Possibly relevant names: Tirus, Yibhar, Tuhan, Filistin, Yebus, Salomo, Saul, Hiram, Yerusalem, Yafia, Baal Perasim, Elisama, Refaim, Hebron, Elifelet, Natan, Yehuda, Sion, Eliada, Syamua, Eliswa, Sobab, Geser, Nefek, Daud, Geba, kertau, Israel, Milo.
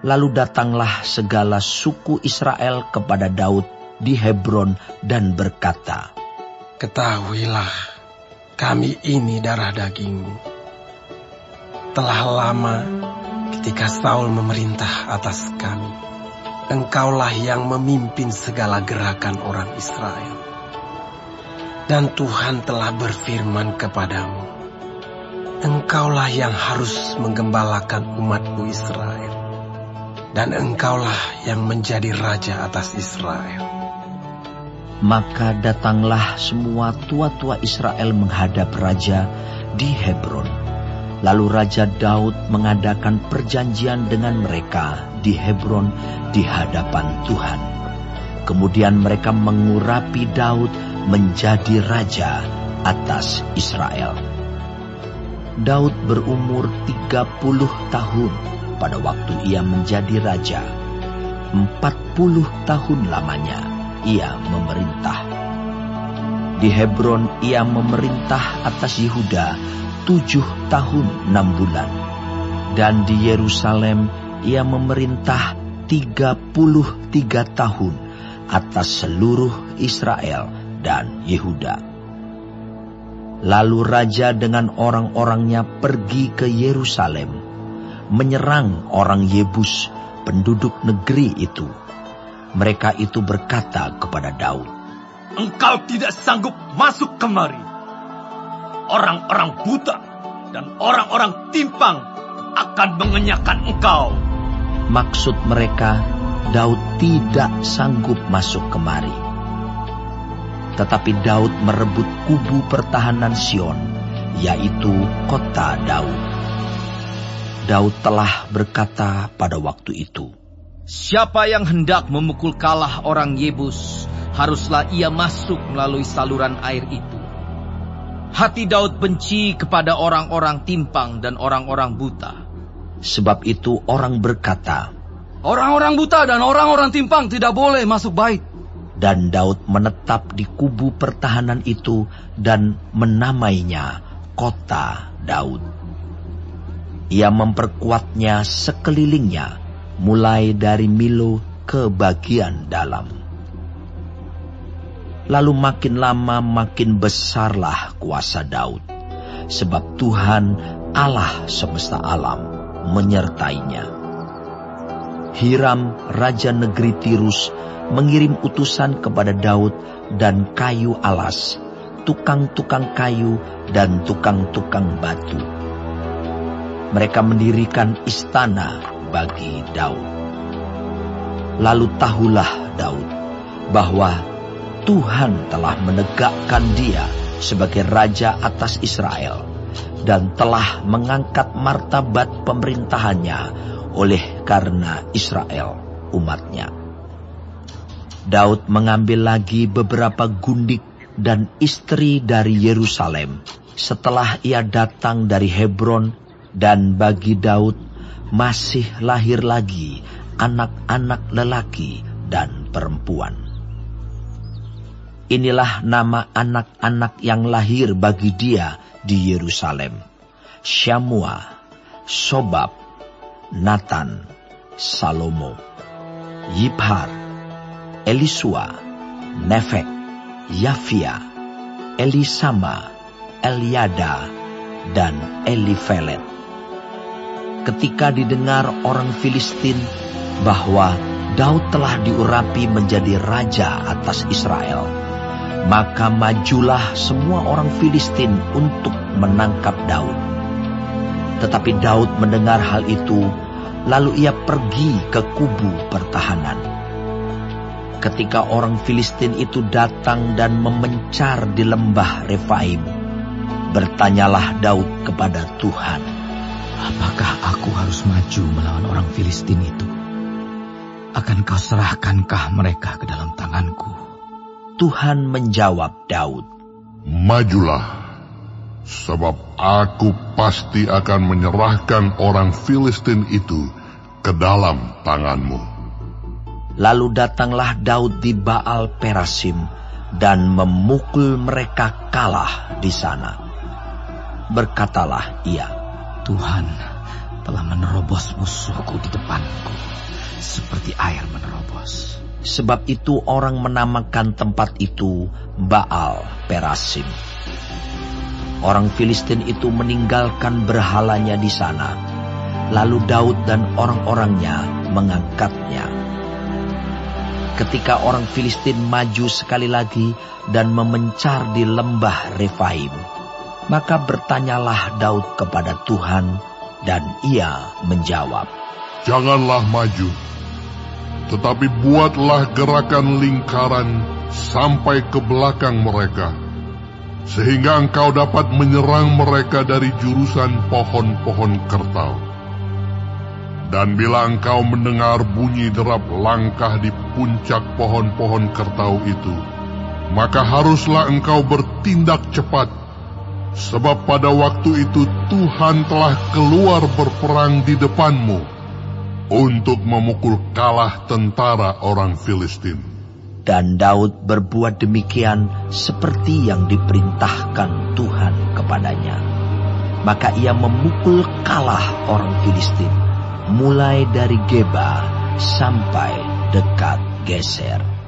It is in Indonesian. Lalu datanglah segala suku Israel kepada Daud di Hebron dan berkata, "Ketahuilah, kami ini darah dagingmu. Telah lama ketika Saul memerintah atas kami, engkaulah yang memimpin segala gerakan orang Israel. Dan Tuhan telah berfirman kepadamu, engkaulah yang harus menggembalakan umatku Israel. Dan engkaulah yang menjadi raja atas Israel." Maka datanglah semua tua-tua Israel menghadap raja di Hebron. Lalu Raja Daud mengadakan perjanjian dengan mereka di Hebron di hadapan Tuhan. Kemudian mereka mengurapi Daud menjadi raja atas Israel. Daud berumur 30 tahun. Pada waktu ia menjadi raja, 40 tahun lamanya ia memerintah. Di Hebron ia memerintah atas Yehuda 7 tahun 6 bulan. Dan di Yerusalem ia memerintah 33 tahun atas seluruh Israel dan Yehuda. Lalu raja dengan orang-orangnya pergi ke Yerusalem, menyerang orang Yebus, penduduk negeri itu. Mereka itu berkata kepada Daud, "Engkau tidak sanggup masuk kemari. Orang-orang buta dan orang-orang timpang akan mengenyakan engkau." Maksud mereka, Daud tidak sanggup masuk kemari. Tetapi Daud merebut kubu pertahanan Sion, yaitu kota Daud. Daud telah berkata pada waktu itu, "Siapa yang hendak memukul kalah orang Yebus, haruslah ia masuk melalui saluran air itu." Hati Daud benci kepada orang-orang timpang dan orang-orang buta. Sebab itu orang berkata, "Orang-orang buta dan orang-orang timpang tidak boleh masuk bait." Dan Daud menetap di kubu pertahanan itu dan menamainya Kota Daud. Ia memperkuatnya sekelilingnya, mulai dari Milo ke bagian dalam. Lalu makin lama makin besarlah kuasa Daud, sebab Tuhan Allah semesta alam menyertainya. Hiram, raja negeri Tirus, mengirim utusan kepada Daud dan kayu alas, tukang-tukang kayu dan tukang-tukang batu. Mereka mendirikan istana bagi Daud. Lalu tahulah Daud bahwa Tuhan telah menegakkan dia sebagai raja atas Israel dan telah mengangkat martabat pemerintahannya oleh karena Israel umatnya. Daud mengambil lagi beberapa gundik dan istri dari Yerusalem setelah ia datang dari Hebron. Dan bagi Daud masih lahir lagi anak-anak lelaki dan perempuan. Inilah nama anak-anak yang lahir bagi dia di Yerusalem: Syamua, Sobab, Natan, Salomo, Yibhar, Eliswa, Nefek, Yafia, Elisama, Eliada, dan Elifelet. Ketika didengar orang Filistin bahwa Daud telah diurapi menjadi raja atas Israel, maka majulah semua orang Filistin untuk menangkap Daud. Tetapi Daud mendengar hal itu, lalu ia pergi ke kubu pertahanan. Ketika orang Filistin itu datang dan memencar di lembah Refaim, bertanyalah Daud kepada Tuhan, "Apakah aku harus maju melawan orang Filistin itu? Akan kau serahkankah mereka ke dalam tanganku?" Tuhan menjawab Daud, "Majulah, sebab aku pasti akan menyerahkan orang Filistin itu ke dalam tanganmu." Lalu datanglah Daud di Baal Perasim dan memukul mereka kalah di sana. Berkatalah ia, "Tuhan, telah menerobos musuhku di depanku, seperti air menerobos. Sebab itu orang menamakan tempat itu Baal Perasim. Orang Filistin itu meninggalkan berhalanya di sana. Lalu Daud dan orang-orangnya mengangkatnya. Ketika orang Filistin maju sekali lagi dan memencar di lembah Refaim, maka bertanyalah Daud kepada Tuhan, dan ia menjawab, "Janganlah maju, tetapi buatlah gerakan lingkaran sampai ke belakang mereka, sehingga engkau dapat menyerang mereka dari jurusan pohon-pohon kertau. Dan bila engkau mendengar bunyi derap langkah di puncak pohon-pohon kertau itu, maka haruslah engkau bertindak cepat, sebab pada waktu itu Tuhan telah keluar berperang di depanmu untuk memukul kalah tentara orang Filistin." Dan Daud berbuat demikian seperti yang diperintahkan Tuhan kepadanya. Maka ia memukul kalah orang Filistin, mulai dari Geba sampai dekat Geser.